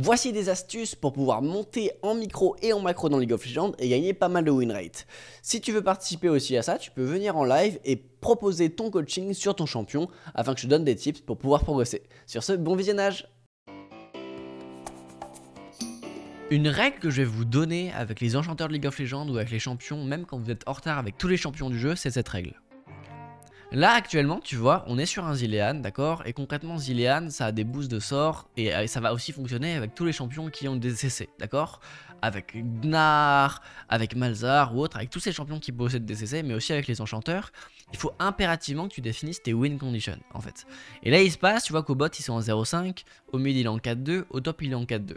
Voici des astuces pour pouvoir monter en micro et en macro dans League of Legends et gagner pas mal de win rate. Si tu veux participer aussi à ça, tu peux venir en live et proposer ton coaching sur ton champion afin que je te donne des tips pour pouvoir progresser. Sur ce, bon visionnage! Une règle que je vais vous donner avec les enchanteurs de League of Legends ou avec les champions, même quand vous êtes en retard avec tous les champions du jeu, c'est cette règle. Là actuellement tu vois on est sur un Zilean, d'accord, et concrètement Zilean ça a des boosts de sorts et ça va aussi fonctionner avec tous les champions qui ont des CC, d'accord, avec Gnar, avec Malzar ou autre, avec tous ces champions qui possèdent des CC, mais aussi avec les enchanteurs. Il faut impérativement que tu définisses tes win conditions en fait. Et là il se passe, tu vois qu'au bot ils sont en 0,5, au mid il est en 4,2, au top il est en 4,2.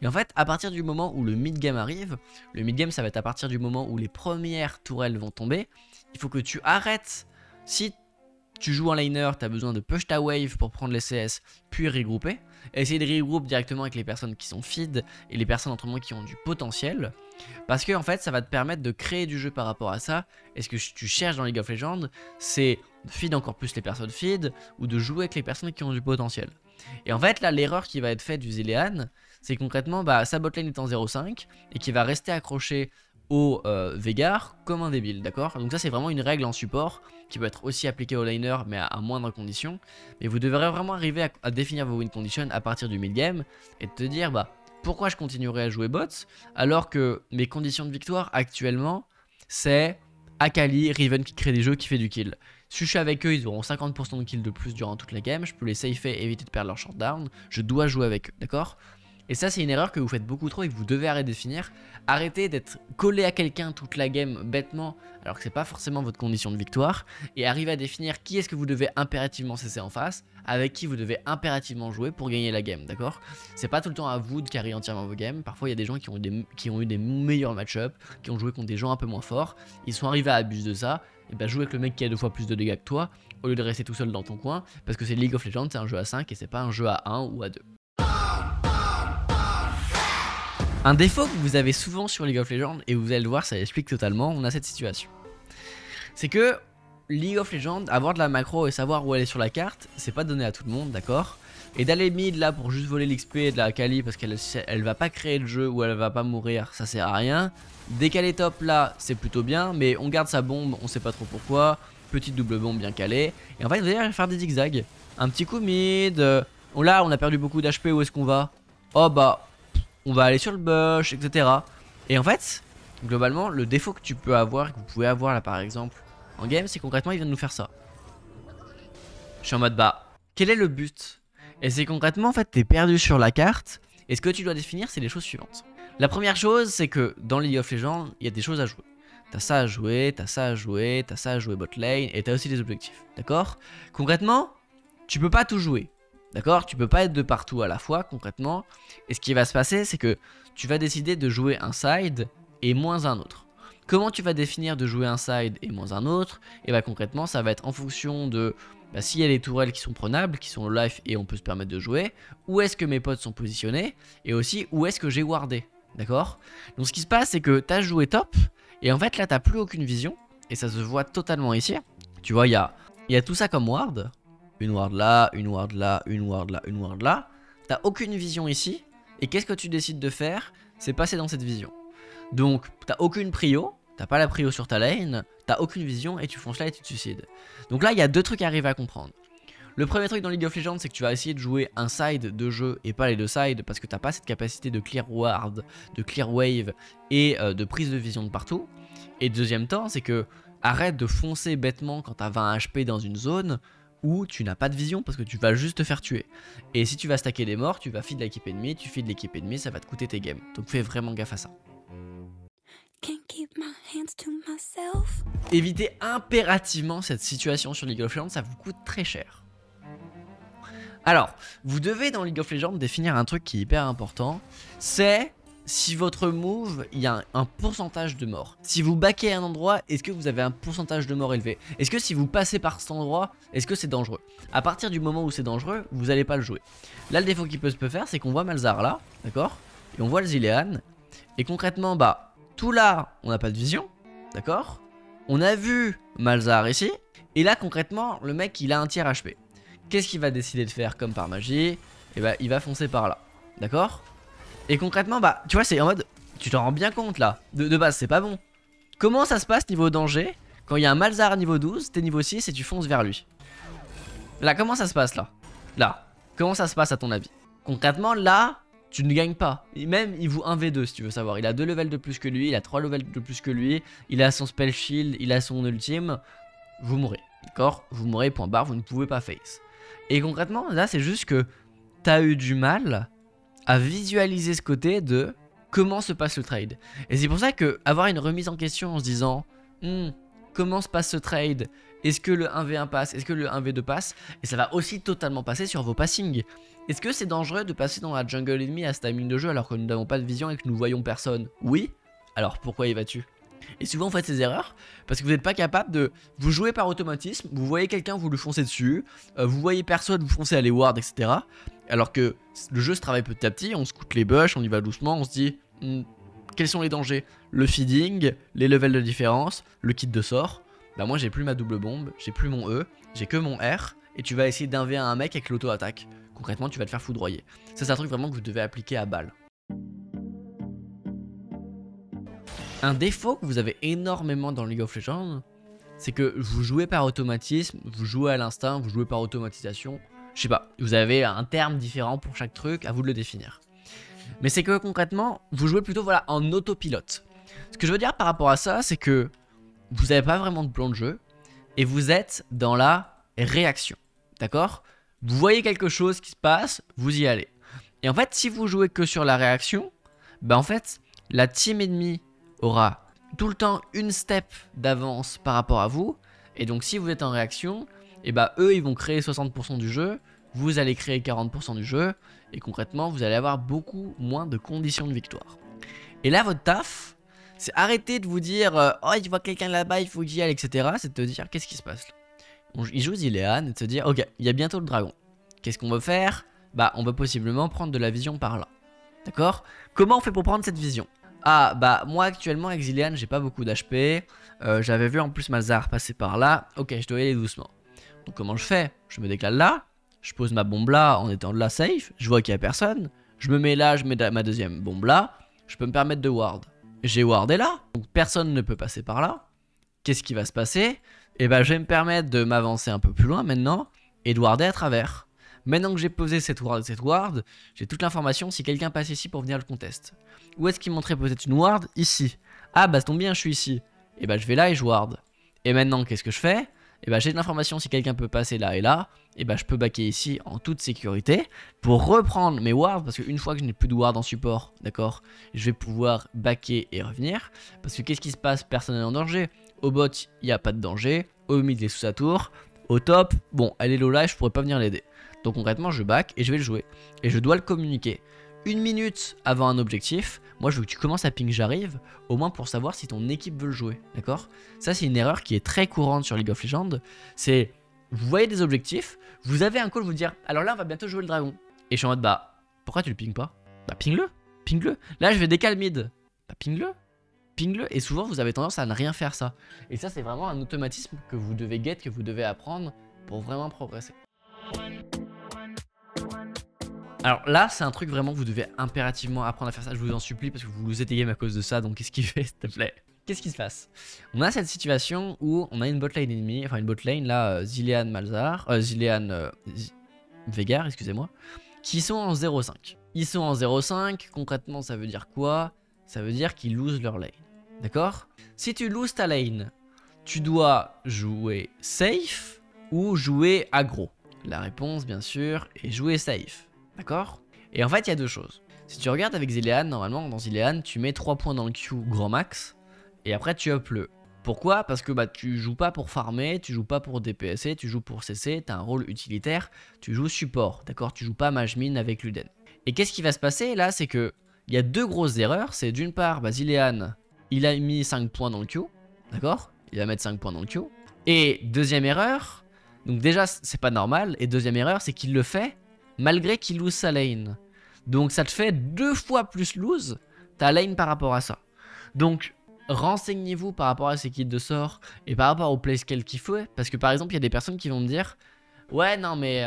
Et en fait à partir du moment où le mid game arrive, le mid game ça va être à partir du moment où les premières tourelles vont tomber, il faut que tu arrêtes. Si tu joues en laner, tu as besoin de push ta wave pour prendre les CS, puis regrouper. Essayer de regrouper directement avec les personnes qui sont feed et les personnes entre moi qui ont du potentiel. Parce que en fait, ça va te permettre de créer du jeu par rapport à ça. Et ce que tu cherches dans League of Legends, c'est de feed encore plus les personnes feed ou de jouer avec les personnes qui ont du potentiel. Et en fait, là, l'erreur qui va être faite du Zilean, c'est concrètement, sa botlane est en 0,5 et qui va rester accroché au Veigar comme un débile, d'accord. Donc ça c'est vraiment une règle en support qui peut être aussi appliquée au liner mais à moindre condition. Mais vous devrez vraiment arriver à définir vos win conditions à partir du mid game et de te dire pourquoi je continuerai à jouer bots alors que mes conditions de victoire actuellement c'est Akali, Riven qui crée des jeux, qui fait du kill. Si je suis avec eux, ils auront 50% de kill de plus durant toute la game, je peux les safer et éviter de perdre leur shutdown, je dois jouer avec eux, d'accord. Et ça c'est une erreur que vous faites beaucoup trop et que vous devez arrêter de finir. Arrêtez d'être collé à quelqu'un toute la game bêtement alors que c'est pas forcément votre condition de victoire. Et arrivez à définir qui est-ce que vous devez impérativement cesser en face, avec qui vous devez impérativement jouer pour gagner la game, d'accord. C'est pas tout le temps à vous de carry entièrement vos games. Parfois il y a des gens qui ont eu des meilleurs match-up, qui ont joué contre des gens un peu moins forts. Ils sont arrivés à abuser de ça. Et jouer avec le mec qui a 2 fois plus de dégâts que toi au lieu de rester tout seul dans ton coin. Parce que c'est League of Legends, c'est un jeu à 5 et c'est pas un jeu à 1 ou à 2. Un défaut que vous avez souvent sur League of Legends, et vous allez le voir, ça explique totalement, on a cette situation. C'est que League of Legends, avoir de la macro et savoir où elle est sur la carte, c'est pas donné à tout le monde, d'accord. Et d'aller mid là pour juste voler l'XP de la Akali parce qu'elle va pas créer de jeu ou elle va pas mourir, ça sert à rien. Décaler top là, c'est plutôt bien, mais on garde sa bombe, on sait pas trop pourquoi. Petite double bombe bien calée. Et en fait, vous allez faire des zigzags. Un petit coup mid. Là, on a perdu beaucoup d'HP, où est-ce qu'on va? Oh on va aller sur le bush, etc. Et en fait, globalement, le défaut que tu peux avoir, que vous pouvez avoir là par exemple en game, c'est concrètement il vient de nous faire ça. Je suis en mode quel est le but? Et c'est concrètement en fait t'es perdu sur la carte. Et ce que tu dois définir c'est les choses suivantes. La première chose c'est que dans League of Legends il y a des choses à jouer. T'as ça à jouer, t'as ça à jouer, t'as ça à jouer bot lane et t'as aussi des objectifs, d'accord. Concrètement tu peux pas tout jouer, d'accord, tu peux pas être de partout à la fois concrètement. Et ce qui va se passer c'est que tu vas décider de jouer un side et moins un autre. Comment tu vas définir de jouer un side et moins un autre? Et concrètement ça va être en fonction de s'il y a les tourelles qui sont prenables, qui sont life et on peut se permettre de jouer, où est-ce que mes potes sont positionnés et aussi où est-ce que j'ai wardé, d'accord. Donc ce qui se passe c'est que t'as joué top et en fait là t'as plus aucune vision et ça se voit totalement ici. Tu vois il y a tout ça comme ward. Une ward là, une ward là, une ward là, une ward là. T'as aucune vision ici. Et qu'est-ce que tu décides de faire? C'est passer dans cette vision. Donc t'as aucune prio, t'as pas la prio sur ta lane, t'as aucune vision et tu fonces là et tu te suicides. Donc là il y a 2 trucs à arriver à comprendre. Le premier truc dans League of Legends c'est que tu vas essayer de jouer un side de jeu et pas les 2 sides. Parce que t'as pas cette capacité de clear ward, de clear wave et de prise de vision de partout. Et deuxième temps c'est que arrête de foncer bêtement quand t'as 20 HP dans une zone où tu n'as pas de vision parce que tu vas juste te faire tuer. Et si tu vas stacker des morts, tu vas feed l'équipe ennemie, tu feed l'équipe ennemie, ça va te coûter tes games. Donc fais vraiment gaffe à ça. Évitez impérativement cette situation sur League of Legends, ça vous coûte très cher. Alors, vous devez dans League of Legends définir un truc qui est hyper important, c'est si votre move, il y a un pourcentage de mort. Si vous backez un endroit, est-ce que vous avez un pourcentage de mort élevé? Est-ce que si vous passez par cet endroit, est-ce que c'est dangereux? À partir du moment où c'est dangereux, vous n'allez pas le jouer. Là, le défaut qu'il peut se faire, c'est qu'on voit Malzar là, d'accord? Et on voit le Zilean. Et concrètement, tout là, on n'a pas de vision, d'accord? On a vu Malzar ici. Et là, concrètement, le mec, il a un tiers HP. Qu'est-ce qu'il va décider de faire comme par magie? Il va foncer par là. D'accord. Et concrètement, bah, tu vois, c'est en mode, tu t'en rends bien compte là. De base, c'est pas bon. Comment ça se passe niveau danger? Quand il y a un Malzar niveau 12, t'es niveau 6 et tu fonces vers lui. Là, comment ça se passe là? Là, comment ça se passe à ton avis? Concrètement, là, tu ne gagnes pas. Et même, il vous 1v2 si tu veux savoir. Il a 2 levels de plus que lui, il a 3 levels de plus que lui, il a son spell shield, il a son ultime. Vous mourrez, d'accord? Vous mourrez, point barre, vous ne pouvez pas face. Et concrètement, là, c'est juste que t'as eu du mal à visualiser ce côté de comment se passe le trade. Et c'est pour ça que avoir une remise en question en se disant comment se passe ce trade? Est-ce que le 1v1 passe? Est-ce que le 1v2 passe? Et ça va aussi totalement passer sur vos passings. Est-ce que c'est dangereux de passer dans la jungle ennemie à ce timing de jeu alors que nous n'avons pas de vision et que nous voyons personne? Oui. Alors pourquoi y vas-tu? Et souvent vous faites ces erreurs parce que vous n'êtes pas capable de... Vous jouez par automatisme, vous voyez quelqu'un, vous lui foncez dessus, vous voyez personne, vous foncez à les ward, etc. Alors que le jeu se travaille petit à petit, on se coûte les bush, on y va doucement, on se dit quels sont les dangers? Le feeding, les levels de différence, le kit de sort. Bah moi j'ai plus ma double bombe, j'ai plus mon E, j'ai que mon R, et tu vas essayer d'1v1 un mec avec l'auto-attaque. Concrètement tu vas te faire foudroyer. Ça c'est un truc vraiment que vous devez appliquer à balle. Un défaut que vous avez énormément dans League of Legends, c'est que vous jouez par automatisme, vous jouez à l'instinct, vous jouez par automatisation. Je sais pas, vous avez un terme différent pour chaque truc, à vous de le définir. Mais c'est que concrètement, vous jouez plutôt voilà, en autopilote. Ce que je veux dire par rapport à ça, c'est que vous n'avez pas vraiment de plan de jeu et vous êtes dans la réaction. D'accord? Vous voyez quelque chose qui se passe, vous y allez. Et en fait, si vous jouez que sur la réaction, bah en fait, la team ennemie aura tout le temps une step d'avance par rapport à vous. Et donc si vous êtes en réaction, et bah eux ils vont créer 60% du jeu, vous allez créer 40% du jeu. Et concrètement vous allez avoir beaucoup moins de conditions de victoire. Et là votre taf, c'est arrêter de vous dire oh il voit quelqu'un là-bas, il faut que j'y aille, etc. C'est de te dire qu'est-ce qui se passe là. Il joue Zilean et de se dire ok, il y a bientôt le dragon. Qu'est-ce qu'on va faire? Bah on va possiblement prendre de la vision par là. D'accord? Comment on fait pour prendre cette vision? Ah bah moi actuellement avec Zilean j'ai pas beaucoup d'HP, j'avais vu en plus Malzar passer par là, ok je dois y aller doucement. Donc comment je fais? Je me déclare là, je pose ma bombe là en étant là safe, je vois qu'il y a personne, je me mets là, je mets ma deuxième bombe là, je peux me permettre de ward. J'ai wardé là, donc personne ne peut passer par là. Qu'est-ce qui va se passer? Et bah je vais me permettre de m'avancer un peu plus loin maintenant et de warder à travers. Maintenant que j'ai posé cette ward, j'ai toute l'information si quelqu'un passe ici pour venir le contest. Où est-ce qu'il montrait peut-être une ward? Ici. Ah bah ça tombe bien, je suis ici. Et bah je vais là et je ward. Et maintenant qu'est-ce que je fais? Et bah j'ai de l'information si quelqu'un peut passer là et là. Et bah je peux backer ici en toute sécurité pour reprendre mes wards. Parce qu'une fois que je n'ai plus de ward en support, d'accord, je vais pouvoir backer et revenir. Parce que qu'est-ce qui se passe? Personne n'est en danger. Au bot, il n'y a pas de danger. Au mid, il est sous sa tour. Au top, bon, elle est low là et je pourrais pas venir l'aider. Donc concrètement je back et je vais le jouer. Et je dois le communiquer. Une minute avant un objectif, moi je veux que tu commences à ping j'arrive, au moins pour savoir si ton équipe veut le jouer. D'accord? Ça c'est une erreur qui est très courante sur League of Legends. C'est, vous voyez des objectifs, vous avez un call vous dire, alors là on va bientôt jouer le dragon. Et je suis en mode, bah, pourquoi tu le ping pas? Bah ping-le. Là je vais décaler mid. Bah ping-le. Et souvent vous avez tendance à ne rien faire ça. Et ça c'est vraiment un automatisme que vous devez get, que vous devez apprendre pour vraiment progresser. Alors là c'est un truc vraiment que vous devez impérativement apprendre à faire ça, je vous en supplie parce que vous losez des games à cause de ça, donc qu'est-ce qu'il fait s'il te plaît? Qu'est-ce qui se passe? On a cette situation où on a une botlane ennemie, enfin une botlane là, Zilean Malzar, Veigar excusez-moi, qui sont en 0.5. Ils sont en 0.5, concrètement ça veut dire quoi? Ça veut dire qu'ils losent leur lane, d'accord? Si tu loses ta lane, tu dois jouer safe ou jouer aggro? La réponse bien sûr est jouer safe. D'accord? Et en fait, il y a deux choses. Si tu regardes avec Zilean, normalement, dans Zilean, tu mets 3 points dans le Q grand max, et après tu up le. Pourquoi? Parce que bah, tu joues pas pour farmer, tu joues pas pour DPSer, tu joues pour CC, tu as un rôle utilitaire, tu joues support, d'accord? Tu joues pas mage mine avec Luden. Et qu'est-ce qui va se passer là? C'est que il y a deux grosses erreurs. C'est d'une part, bah, Zilean, il a mis 5 points dans le Q, d'accord? Il va mettre 5 points dans le Q. Et deuxième erreur, donc déjà, c'est pas normal, et deuxième erreur, c'est qu'il le fait malgré qu'il lose sa lane. Donc ça te fait 2 fois plus lose ta lane par rapport à ça. Donc renseignez-vous par rapport à ces kits de sort et par rapport au playscale qu'il faut. Parce que par exemple il y a des personnes qui vont me dire ouais non mais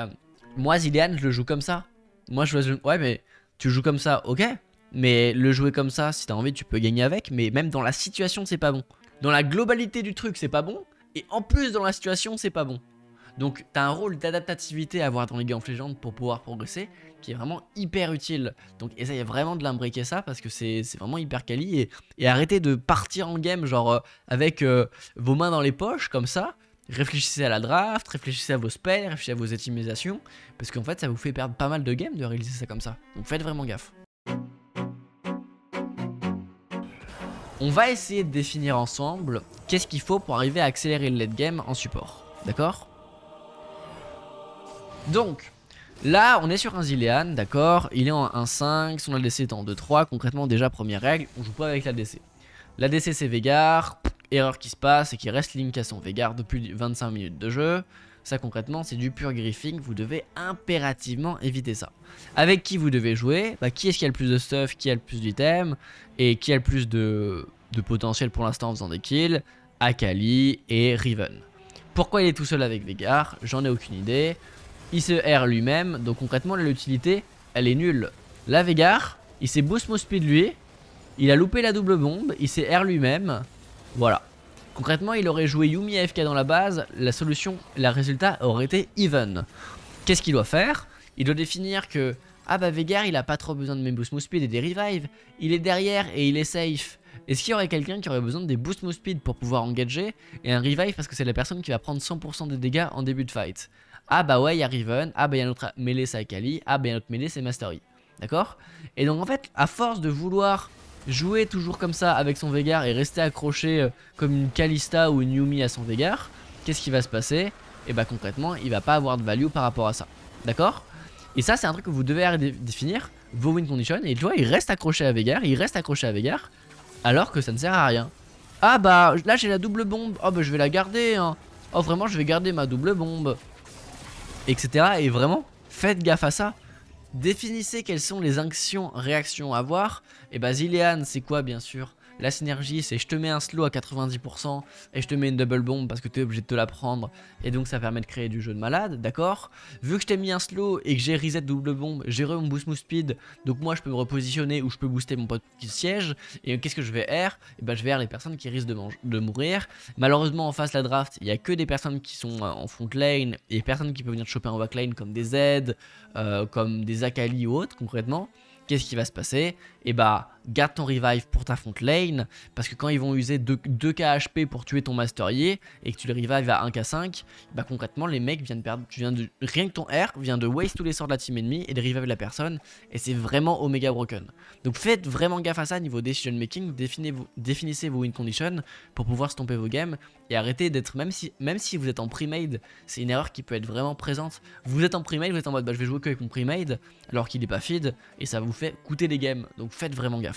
moi Zilean je le joue comme ça. Moi je le joue... Ouais mais tu joues comme ça, ok, mais le jouer comme ça, si t'as envie, tu peux gagner avec, mais même dans la situation, c'est pas bon. Dans la globalité du truc, c'est pas bon, et en plus, dans la situation, c'est pas bon. Donc, t'as un rôle d'adaptativité à avoir dans League of Legends pour pouvoir progresser, qui est vraiment hyper utile. Donc, essaye vraiment de l'imbriquer ça, parce que c'est vraiment hyper quali, et arrêtez de partir en game, genre, avec vos mains dans les poches, comme ça. Réfléchissez à la draft, réfléchissez à vos spells, réfléchissez à vos optimisations, parce qu'en fait, ça vous fait perdre pas mal de games de réaliser ça comme ça. Donc, faites vraiment gaffe. On va essayer de définir ensemble qu'est-ce qu'il faut pour arriver à accélérer le late game en support, d'accord ? Donc, là, on est sur un Zilean, d'accord, il est en 1-5, son ADC est en 2-3, concrètement, déjà, première règle, on joue pas avec l'ADC. L'ADC, c'est Veigar, erreur qui se passe et qui reste link à son Veigar depuis 25 minutes de jeu. Ça, concrètement, c'est du pur griefing, vous devez impérativement éviter ça. Avec qui vous devez jouer, bah, qui est-ce qui a le plus de stuff, qui a le plus d'items, et qui a le plus de potentiel pour l'instant en faisant des kills, Akali et Riven. Pourquoi il est tout seul avec Veigar, j'en ai aucune idée. Il se erre lui-même, donc concrètement l'utilité elle est nulle. La Veigar, il s'est boost move speed lui, il a loupé la double bombe, il s'est erre lui-même, voilà. Concrètement il aurait joué Yuumi AFK dans la base, la solution, le résultat aurait été even. Qu'est-ce qu'il doit faire? Il doit définir que, ah bah Veigar il a pas trop besoin de mes boost move speed et des revives, il est derrière et il est safe. Est-ce qu'il y aurait quelqu'un qui aurait besoin des boost move speed pour pouvoir engager et un revive parce que c'est la personne qui va prendre 100% des dégâts en début de fight? Ah bah ouais, il y a Riven, ah bah il y a notre mêlée c'est Akali, ah bah il y a notre mêlée c'est Mastery. D'accord? Et donc en fait, à force de vouloir jouer toujours comme ça avec son Veigar et rester accroché comme une Kalista ou une Yuumi à son Veigar, qu'est-ce qui va se passer? Et bah concrètement, il va pas avoir de value par rapport à ça. D'accord? Et ça, c'est un truc que vous devez définir, vos win conditions, et tu vois, il reste accroché à Veigar, il reste accroché à Veigar, alors que ça ne sert à rien. Ah bah là j'ai la double bombe, oh bah je vais la garder, hein. Oh vraiment je vais garder ma double bombe, etc. Et vraiment, faites gaffe à ça. Définissez quelles sont les actions, réactions à avoir. Et bah Zilean, c'est quoi bien sûr? La synergie, c'est je te mets un slow à 90% et je te mets une double bombe parce que tu es obligé de te la prendre. Et donc ça permet de créer du jeu de malade, d'accord? Vu que je t'ai mis un slow et que j'ai reset double bombe, j'ai re mon boost move speed. Donc moi je peux me repositionner ou je peux booster mon pote qui siège. Et qu'est-ce que je vais air? Et bah je vais air les personnes qui risquent de mourir. Malheureusement en face de la draft, il n'y a que des personnes qui sont en front lane et personnes qui peuvent venir te choper en back lane comme des Z, comme des Akali ou autres concrètement. Qu'est-ce qui va se passer? Et bah, garde ton revive pour ta front lane, parce que quand ils vont user 2k HP pour tuer ton masterier, et que tu le revives à 1k5, bah concrètement, les mecs viennent perdre, rien que ton R vient de waste tous les sorts de la team ennemie, et de revive la personne, et c'est vraiment oméga broken. Donc faites vraiment gaffe à ça, niveau decision making, définissez vos win conditions, pour pouvoir stomper vos games, et arrêtez d'être, même si vous êtes en pre-made, c'est une erreur qui peut être vraiment présente. Vous êtes en pre-made, vous êtes en mode, bah je vais jouer que avec mon pre-made, alors qu'il est pas feed, et ça vous fait coûter les games, donc faites vraiment gaffe.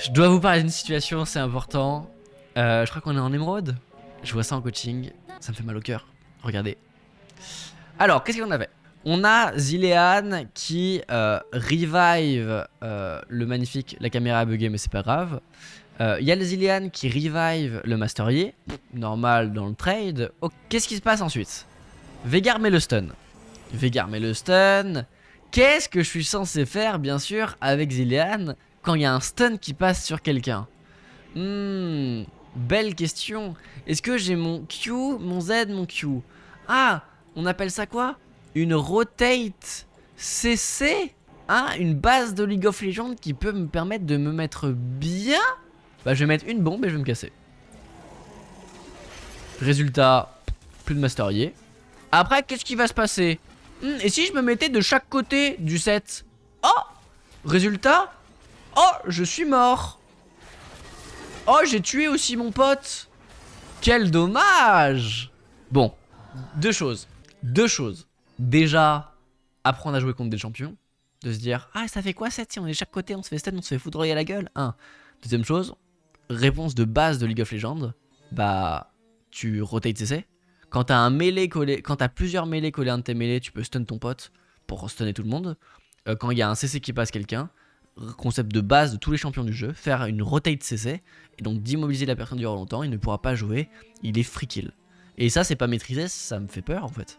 Je dois vous parler d'une situation, c'est important. Je crois qu'on est en émeraude. Je vois ça en coaching, ça me fait mal au cœur. Regardez. Alors, qu'est-ce qu'on avait? On a Zilean qui revive le magnifique. La caméra a bugué, mais c'est pas grave. Il y a le Zilean qui revive le masterier. Normal dans le trade. Oh, qu'est-ce qui se passe ensuite? Veigar met le stun. Veigar met le stun. Qu'est-ce que je suis censé faire, bien sûr, avec Zilean quand il y a un stun qui passe sur quelqu'un? Belle question. Est-ce que j'ai mon Q, mon Z, mon Q? Ah, on appelle ça quoi? Une rotate CC? Hein, une base de League of Legends qui peut me permettre de me mettre bien? Bah, je vais mettre une bombe et je vais me casser. Résultat, plus de masterier. Après, qu'est-ce qui va se passer? Et si je me mettais de chaque côté du set? Oh! Résultat? Oh, je suis mort! Oh, j'ai tué aussi mon pote! Quel dommage! Bon, deux choses. Déjà, apprendre à jouer contre des champions. De se dire, ah, ça fait quoi set? Si on est de chaque côté, on se fait stun, on se fait foudroyer à la gueule. Deuxième chose, réponse de base de League of Legends. Bah, tu rotates CC. Quand t'as un mêlé collé, quand t'as plusieurs mêlés collés à un de tes mêlés, tu peux stun ton pote pour stunner tout le monde. Quand il y a un CC qui passe quelqu'un, concept de base de tous les champions du jeu, faire une rotate CC, et donc d'immobiliser la personne durant longtemps, il ne pourra pas jouer, il est free kill. Et ça, c'est pas maîtrisé, ça me fait peur en fait.